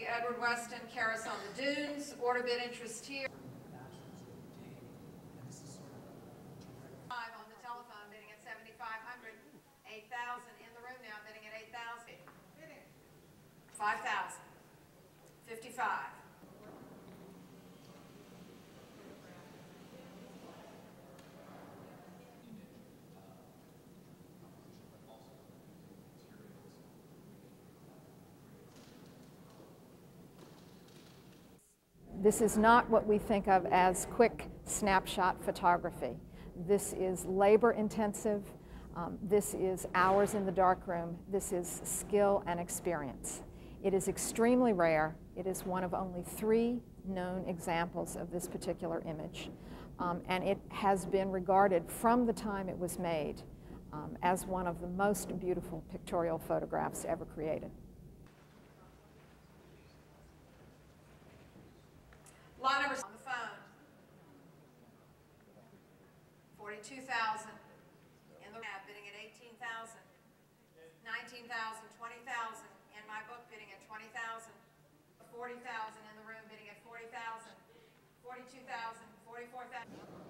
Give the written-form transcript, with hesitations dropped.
the Edward Weston, Karras on the Dunes, order bid interest here. On the telephone, bidding at 7,500, 8,000 in the room now, bidding at 8,000. Bidding 5,000, 55. This is not what we think of as quick snapshot photography. This is labor intensive. This is hours in the darkroom. This is skill and experience. It is extremely rare. It is one of only 3 known examples of this particular image. And it has been regarded from the time it was made as one of the most beautiful pictorial photographs ever created. Lot number on the phone, 42,000 in the lab, bidding at 18,000, 19,000, 20,000 in my book, bidding at 20,000, 40,000 in the room, bidding at 40,000, 42,000, 44,000.